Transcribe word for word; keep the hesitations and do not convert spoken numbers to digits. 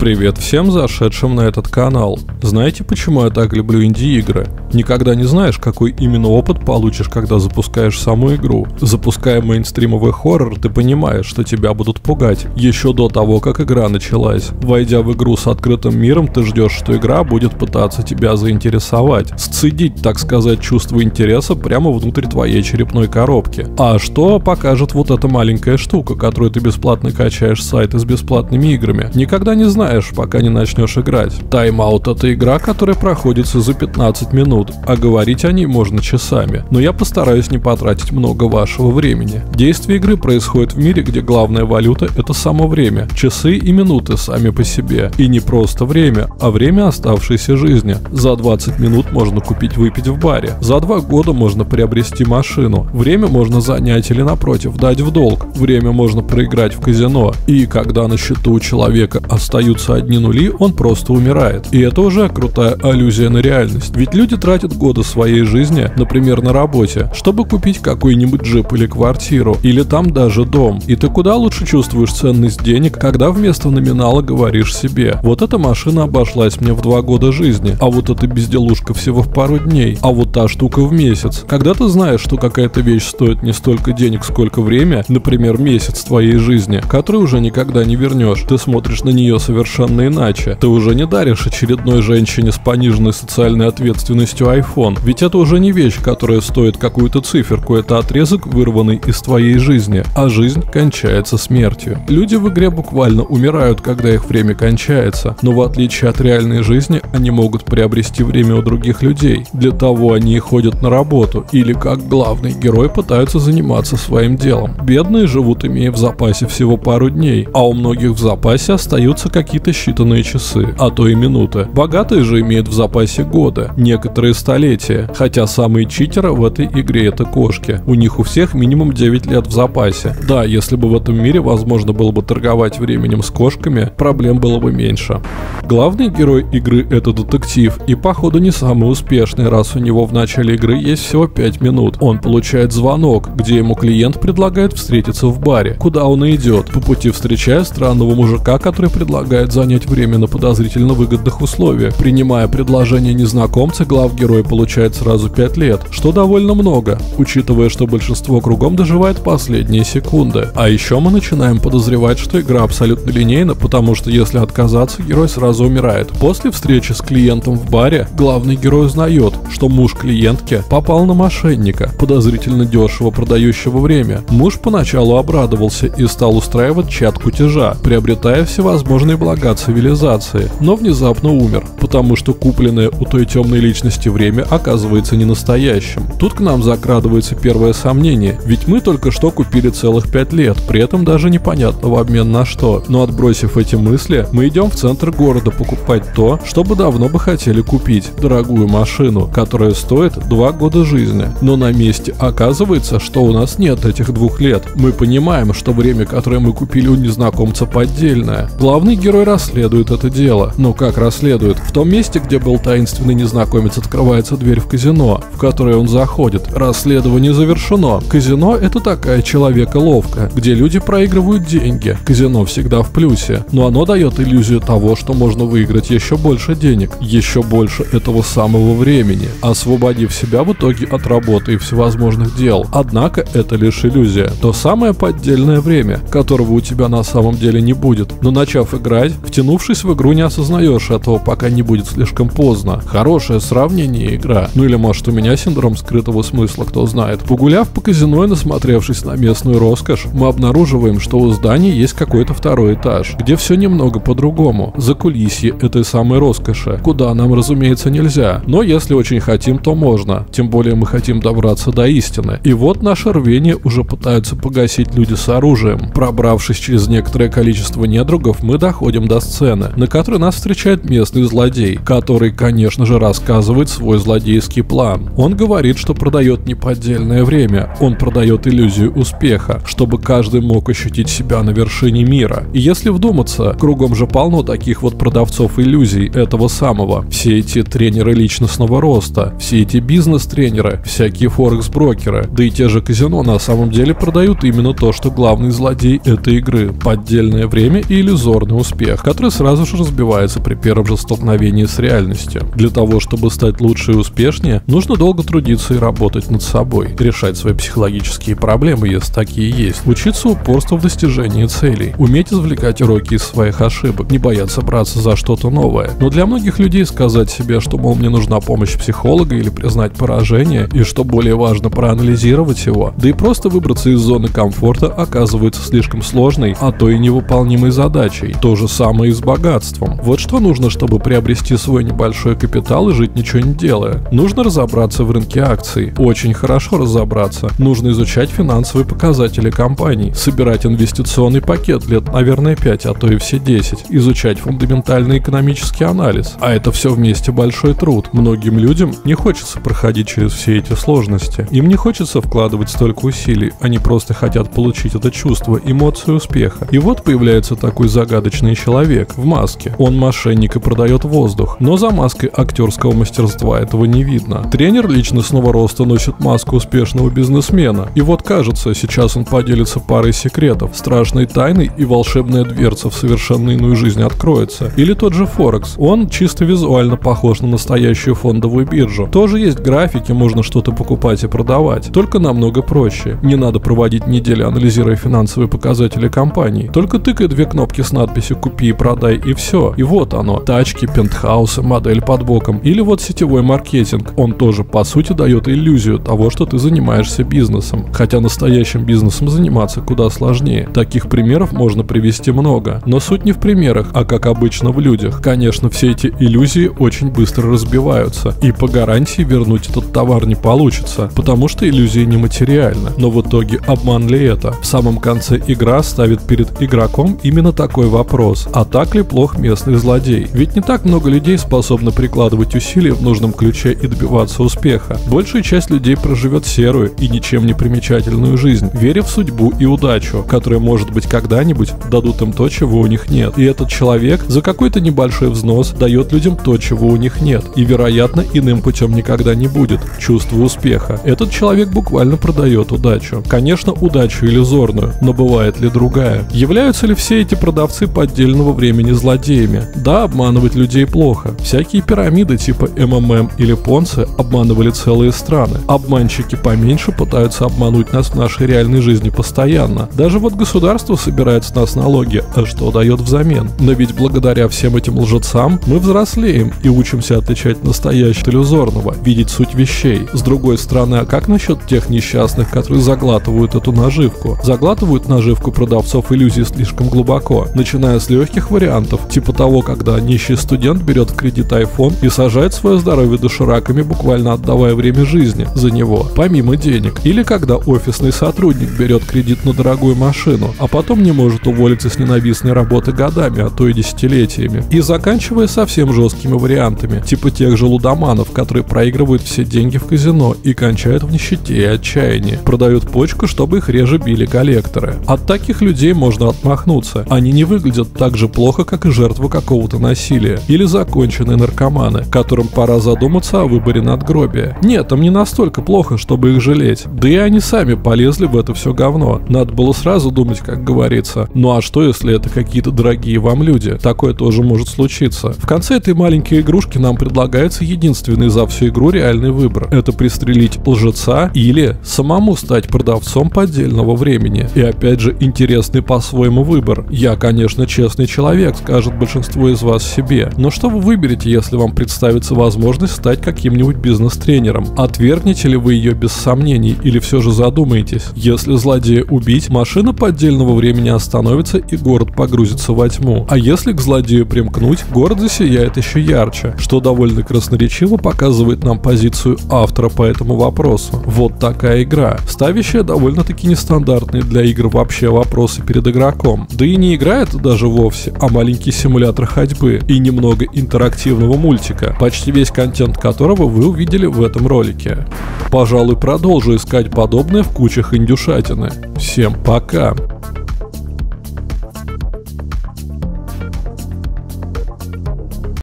Привет всем зашедшим на этот канал. Знаете, почему я так люблю инди-игры? Никогда не знаешь, какой именно опыт получишь, когда запускаешь саму игру. Запуская мейнстримовый хоррор, ты понимаешь, что тебя будут пугать еще до того, как игра началась. Войдя в игру с открытым миром, ты ждешь, что игра будет пытаться тебя заинтересовать, сцедить, так сказать, чувство интереса прямо внутрь твоей черепной коробки. А что покажет вот эта маленькая штука, которую ты бесплатно качаешь с сайта с бесплатными играми? Никогда не знаешь, пока не начнешь играть. Тайм-аут — это игра, которая проходится за пятнадцать минут. А говорить о ней можно часами, но я постараюсь не потратить много вашего времени. Действие игры происходит в мире, где главная валюта — это само время, часы и минуты сами по себе. И не просто время, а время оставшейся жизни. За двадцать минут можно купить выпить в баре, за два года можно приобрести машину, время можно занять или, напротив, дать в долг, время можно проиграть в казино. И когда на счету у человека остаются одни нули, он просто умирает. И это уже крутая аллюзия на реальность, ведь люди тратят Тратят годы своей жизни, например, на работе, чтобы купить какой-нибудь джип или квартиру, или там даже дом. И ты куда лучше чувствуешь ценность денег, когда вместо номинала говоришь себе: вот эта машина обошлась мне в два года жизни, а вот эта безделушка всего в пару дней, а вот та штука в месяц. Когда ты знаешь, что какая-то вещь стоит не столько денег, сколько время, например, месяц твоей жизни, который уже никогда не вернешь, ты смотришь на нее совершенно иначе. Ты уже не даришь очередной женщине с пониженной социальной ответственностью iPhone, ведь это уже не вещь, которая стоит какую-то циферку, это отрезок, вырванный из твоей жизни, а жизнь кончается смертью. Люди в игре буквально умирают, когда их время кончается, но в отличие от реальной жизни, они могут приобрести время у других людей, для того они и ходят на работу, или как главный герой пытаются заниматься своим делом. Бедные живут, имея в запасе всего пару дней, а у многих в запасе остаются какие-то считанные часы, а то и минуты. Богатые же имеют в запасе годы, некоторые столетия, хотя самые читеры в этой игре — это кошки. У них у всех минимум девять лет в запасе. Да, если бы в этом мире возможно было бы торговать временем с кошками, проблем было бы меньше. Главный герой игры — это детектив, и походу не самый успешный, раз у него в начале игры есть всего пять минут. Он получает звонок, где ему клиент предлагает встретиться в баре, куда он и идет, по пути встречая странного мужика, который предлагает занять время на подозрительно выгодных условиях. Принимая предложение незнакомца, главный герой получает сразу пять лет, что довольно много, учитывая, что большинство кругом доживает последние секунды. А еще мы начинаем подозревать, что игра абсолютно линейна, потому что если отказаться, герой сразу умирает. После встречи с клиентом в баре, главный герой узнает, что муж клиентки попал на мошенника, подозрительно дешево продающего время. Муж поначалу обрадовался и стал устраивать чат кутежа, приобретая всевозможные блага цивилизации, но внезапно умер, потому что купленное у той темной личности время оказывается не настоящим. Тут к нам закрадывается первое сомнение, ведь мы только что купили целых пять лет, при этом даже непонятно в обмен на что. Но отбросив эти мысли, мы идем в центр города покупать то, что бы давно бы хотели купить, дорогую машину, которая стоит два года жизни. Но на месте оказывается, что у нас нет этих двух лет. Мы понимаем, что время, которое мы купили у незнакомца, поддельное. Главный герой расследует это дело. Но как расследует? В том месте, где был таинственный незнакомец, открывается дверь в казино, в которое он заходит. Расследование завершено. Казино — это такая человеколовка, где люди проигрывают деньги. Казино всегда в плюсе, но оно дает иллюзию того, что можно выиграть еще больше денег, еще больше этого самого времени, освободив себя в итоге от работы и всевозможных дел. Однако это лишь иллюзия. То самое поддельное время, которого у тебя на самом деле не будет. Но начав играть, втянувшись в игру, не осознаешь этого, пока не будет слишком поздно. Хорошее сравнение игра. Ну или, может, у меня синдром скрытого смысла, кто знает. Погуляв по казино и насмотревшись на местную роскошь, мы обнаруживаем, что у здания есть какой-то второй этаж, где все немного по-другому. Закулисье этой самой роскоши, куда нам, разумеется, нельзя. Но если очень хотим, то можно. Тем более мы хотим добраться до истины. И вот наше рвение уже пытаются погасить люди с оружием. Пробравшись через некоторое количество недругов, мы доходим до сцены, на которой нас встречает местный злодей, который, конечно же, рассказывает свой злодейский план. Он говорит, что продает не поддельное время, он продает иллюзию успеха, чтобы каждый мог ощутить себя на вершине мира. И если вдуматься, кругом же полно таких вот продавцов иллюзий этого самого. Все эти тренеры личностного роста, все эти бизнес-тренеры, всякие форекс-брокеры, да и те же казино на самом деле продают именно то, что главный злодей этой игры — поддельное время и иллюзорный успех. иллюзиях, которые сразу же разбиваются при первом же столкновении с реальностью. Для того, чтобы стать лучше и успешнее, нужно долго трудиться и работать над собой, решать свои психологические проблемы, если такие есть, учиться упорству в достижении целей, уметь извлекать уроки из своих ошибок, не бояться браться за что-то новое. Но для многих людей сказать себе, что, мол, мне нужна помощь психолога или признать поражение, и что более важно, проанализировать его, да и просто выбраться из зоны комфорта оказывается слишком сложной, а то и невыполнимой задачей. То же самое и с богатством. Вот что нужно, чтобы приобрести свой небольшой капитал и жить ничего не делая. Нужно разобраться в рынке акций, очень хорошо разобраться. Нужно изучать финансовые показатели компаний, собирать инвестиционный пакет лет, наверное, пять, а то и все десять, изучать фундаментальный экономический анализ. А это все вместе большой труд. Многим людям не хочется проходить через все эти сложности. Им не хочется вкладывать столько усилий, они просто хотят получить это чувство, эмоцию успеха. И вот появляется такой загадочный человек в маске. Он мошенник и продает воздух, но за маской актерского мастерства этого не видно. Тренер личностного роста носит маску успешного бизнесмена. И вот кажется, сейчас он поделится парой секретов, страшной тайны, и волшебная дверца в совершенно иную жизнь откроется. Или тот же Форекс. Он чисто визуально похож на настоящую фондовую биржу. Тоже есть графики, можно что-то покупать и продавать. Только намного проще. Не надо проводить недели, анализируя финансовые показатели компании. Только тыкай две кнопки с надписью «Купи и продай» и все. И вот оно. Тачки, пентхаусы, модель под боком. Или вот сетевой маркетинг. Он тоже, по сути, дает иллюзию того, что ты занимаешься бизнесом. Хотя настоящим бизнесом заниматься куда сложнее. Таких примеров можно привести много. Но суть не в примерах, а как обычно в людях. Конечно, все эти иллюзии очень быстро разбиваются. И по гарантии вернуть этот товар не получится. Потому что иллюзия нематериальна. Но в итоге обман ли это? В самом конце игра ставит перед игроком именно такой вопрос. А так ли плох местный злодей? Ведь не так много людей способны прикладывать усилия в нужном ключе и добиваться успеха. Большая часть людей проживет серую и ничем не примечательную жизнь, веря в судьбу и удачу, которые, может быть, когда-нибудь дадут им то, чего у них нет. И этот человек за какой-то небольшой взнос дает людям то, чего у них нет. И, вероятно, иным путем никогда не будет. Чувство успеха. Этот человек буквально продает удачу. Конечно, удачу иллюзорную, но бывает ли другая? Являются ли все эти продавцы поддельного времени злодеями? Да, обманывать людей плохо. Всякие пирамиды типа эм эм эм или Понци обманывали целые страны. Обманщики поменьше пытаются обмануть нас в нашей реальной жизни постоянно. Даже вот государство собирает с нас налоги, а что дает взамен? Но ведь благодаря всем этим лжецам мы взрослеем и учимся отличать настоящее от иллюзорного, видеть суть вещей. С другой стороны, а как насчет тех несчастных, которые заглатывают эту наживку? Заглатывают наживку продавцов иллюзий слишком глубоко, начиная с легких вариантов, типа того, когда нищий студент берет в кредит айфон и сажает свое здоровье дошираками, буквально отдавая время жизни за него, помимо денег. Или когда офисный сотрудник берет кредит на дорогую машину, а потом не может уволиться с ненавистной работы годами, а то и десятилетиями. И заканчивая совсем жесткими вариантами, типа тех же лудоманов, которые проигрывают все деньги в казино и кончают в нищете и отчаянии, продают почку, чтобы их реже били коллекторы. От таких людей можно отмахнуться. Они не выглядят так же плохо, как и жертвы какого-то насилия. Или законченные наркоманы, которым пора задуматься о выборе надгробия. Нет, им не настолько плохо, чтобы их жалеть. Да и они сами полезли в это все говно. Надо было сразу думать, как говорится. Ну а что, если это какие-то дорогие вам люди? Такое тоже может случиться. В конце этой маленькой игрушки нам предлагается единственный за всю игру реальный выбор. Это пристрелить лжеца или самому стать продавцом поддельного времени. И опять же, интересный по-своему выбор. Я, конечно, честный человек, скажет большинство из вас себе. Но что вы выберете, если вам представится возможность стать каким-нибудь бизнес-тренером? Отвергнете ли вы ее без сомнений или все же задумаетесь? Если злодея убить, машина поддельного времени остановится и город погрузится во тьму. А если к злодею примкнуть, город засияет еще ярче, что довольно красноречиво показывает нам позицию автора по этому вопросу. Вот такая игра, ставящая довольно-таки нестандартные для игр вообще вопросы перед игроком. Да и не игра это даже вовсе, а маленький симулятор ходьбы и немного интерактивного мультика, почти весь контент которого вы увидели в этом ролике. Пожалуй, продолжу искать подобное в кучах индюшатины. Всем пока!